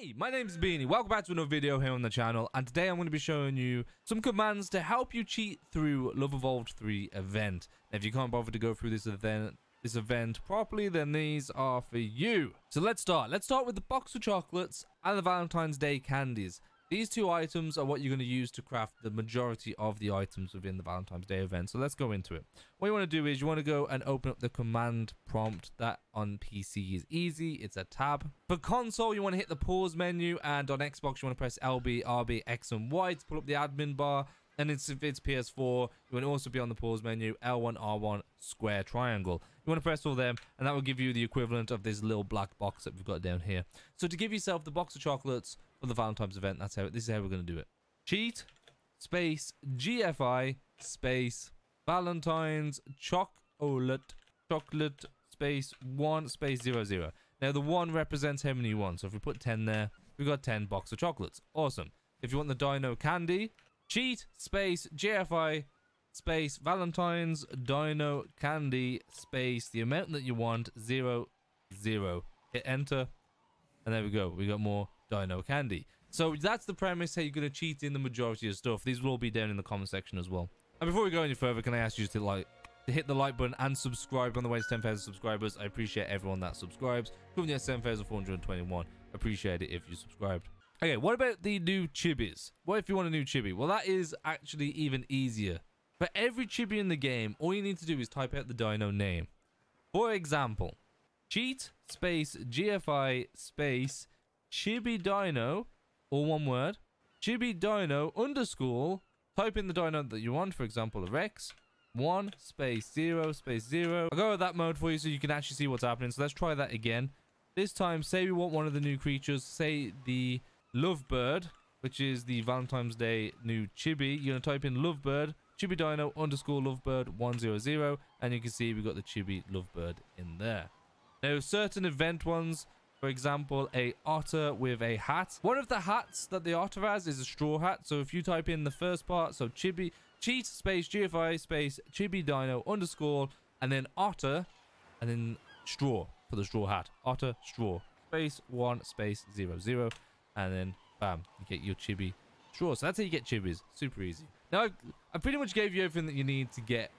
Hey, my name's Beanie, welcome back to another video here on the channel, and today I'm going to be showing you some commands to help you cheat through Love Evolved 3 event. And if you can't bother to go through this event properly, then these are for you. So let's start with the box of chocolates and the Valentine's Day candies. These two items are what you're going to use to craft the majority of the items within the Valentine's Day event. So let's go into it. What you want to do is you want to go and open up the command prompt. That on PC is easy. It's a tab. For console, you want to hit the pause menu, and on Xbox, you want to press LB, RB, X, and Y to pull up the admin bar. And if it's PS4, you want to also be on the pause menu, L1, R1, square, triangle. You want to press all them, and that will give you the equivalent of this little black box that we've got down here. So to give yourself the box of chocolates for the Valentine's event, this is how we're going to do it. Cheat, space, GFI, space, Valentine's, chocolate, space, 1, space, 00. Now, the 1 represents how many you want. So if we put 10 there, we've got 10 box of chocolates. Awesome. If you want the dino candy, cheat, space, GFI, space, Valentine's, dino, candy, space, the amount that you want, 00. Hit enter, and there we go. We got more dino candy. So that's the premise, how you're going to cheat in the majority of stuff. These will all be down in the comment section as well. And before we go any further, can I ask you to hit the like button and subscribe on the way to 10,000 subscribers? I appreciate everyone that subscribes. Coming at 7,421. Appreciate it if you subscribed. Okay, what about the new chibis? What if you want a new chibi? Well, that is actually even easier. For every chibi in the game, all you need to do is type out the dino name. For example, cheat, space, GFI, space, chibi dino, all one word, chibi dino, underscore, type in the dino that you want, for example, a Rex, 1, space, 0, space, 0. I'll go with that mode for you so you can actually see what's happening. So let's try that again. This time, say we want one of the new creatures, say the Lovebird, which is the Valentine's Day new chibi. You're going to type in Lovebird, chibi dino, underscore Lovebird, 100, and you can see we've got the chibi Lovebird in there. Now, certain event ones, for example, a otter with a hat. One of the hats that the otter has is a straw hat, so if you type in the first part, so chibi, cheat, space, GFI, space, chibi dino, underscore, and then otter, and then straw for the straw hat. Otter, straw, space, 1, space, 00. And then, bam, you get your chibi straw. So that's how you get chibis. Super easy. Now, I pretty much gave you everything that you need to get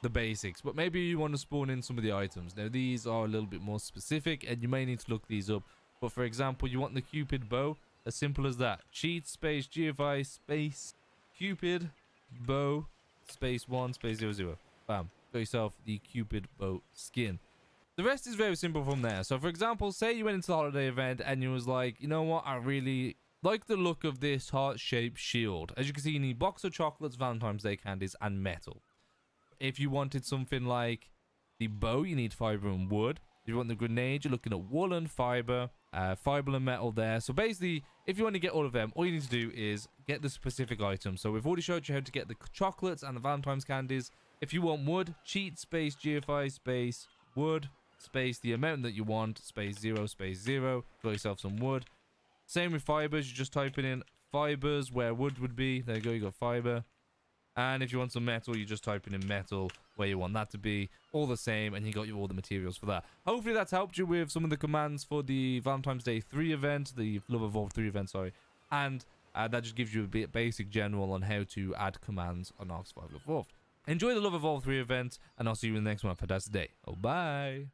the basics, but maybe you want to spawn in some of the items. Now, these are a little bit more specific, and you may need to look these up. But, for example, you want the Cupid bow. As simple as that. Cheat, space, GFI, space, Cupid bow, space, 1, space, 00. Bam. Got yourself the Cupid bow skin. The rest is very simple from there. So, for example, say you went into the holiday event and you was like, you know what? I really like the look of this heart-shaped shield. As you can see, you need box of chocolates, Valentine's Day candies, and metal. If you wanted something like the bow, you need fiber and wood. If you want the grenade, you're looking at wool and fiber, and metal there. So, basically, if you want to get all of them, all you need to do is get the specific item. So, we've already showed you how to get the chocolates and the Valentine's candies. If you want wood, cheat, space, GFI, space, wood, space, the amount that you want, space, 0, space, 0. Got yourself some wood. Same with fibers. You're just typing in fibers where wood would be. There you go. You got fiber. And if you want some metal, you're just typing in metal where you want that to be. All the same. And you got all the materials for that. Hopefully that's helped you with some of the commands for the Valentine's Day 3 event. The Love Evolved 3 event, sorry. And that just gives you a bit basic general on how to add commands on Ark Survival Evolved. Enjoy the Love Evolved 3 event. And I'll see you in the next one. Have a fantastic day. Oh, bye.